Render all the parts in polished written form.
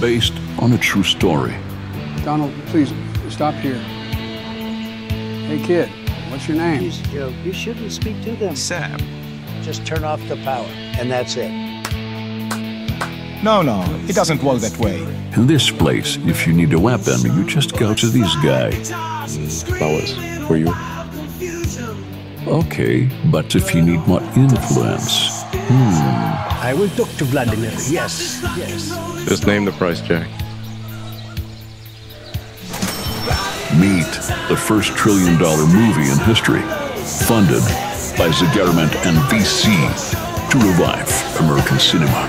based on a true story. Donald, please, stop here. Hey, kid, what's your name? Please, Joe, you shouldn't speak to them. Sam. Just turn off the power, and that's it. No, no, it doesn't work that way. In this place, if you need a weapon, you just go to this guy. Powers, for you. Okay, but if you need more influence, I will talk to Vladimir, yes. Just name the price, Jack. Meet the first $1 trillion movie in history, funded by the government and VC to revive American cinema.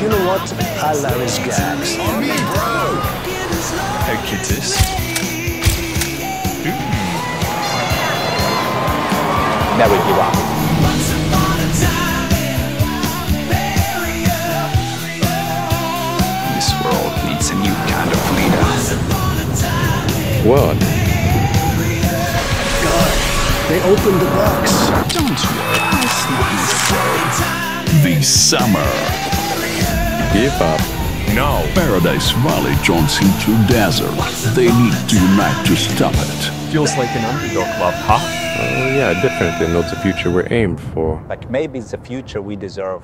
You know what? I love his gags. Hey, kitties. Never give up. This world needs a new kind of leader. What? God, they opened the box. Don't worry. This summer. Give up. No. Paradise Valley joins into desert. They need to unite to stop it. Feels like an underdog club, huh? Yeah, definitely not the future we're aimed for. But maybe it's the future we deserve.